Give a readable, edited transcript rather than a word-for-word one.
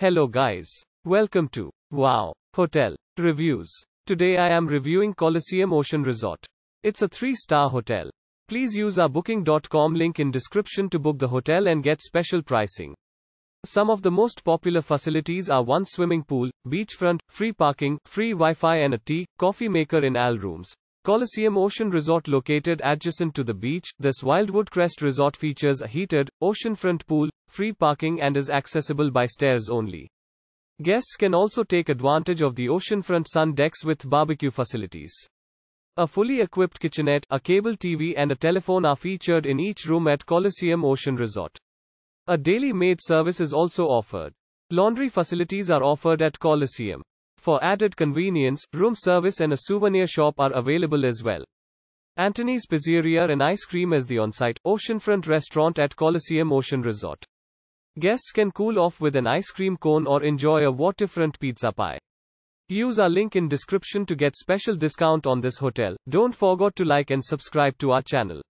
Hello guys. Welcome to Wow Hotel Reviews. Today I am reviewing Coliseum Ocean Resort. It's a 3-star hotel. Please use our booking.com link in description to book the hotel and get special pricing. Some of the most popular facilities are one swimming pool, beachfront, free parking, free Wi-Fi and a tea, coffee maker in all rooms. Coliseum Ocean Resort located adjacent to the beach, this Wildwood Crest resort features a heated, oceanfront pool, free parking and is accessible by stairs only. Guests can also take advantage of the oceanfront sun decks with barbecue facilities. A fully equipped kitchenette, a cable TV and a telephone are featured in each room at Coliseum Ocean Resort. A daily maid service is also offered. Laundry facilities are offered at Coliseum. For added convenience, room service and a souvenir shop are available as well. Anthony's Pizzeria and Ice Cream is the on-site, oceanfront restaurant at Coliseum Ocean Resort. Guests can cool off with an ice cream cone or enjoy a waterfront pizza pie. Use our link in description to get special discount on this hotel. Don't forget to like and subscribe to our channel.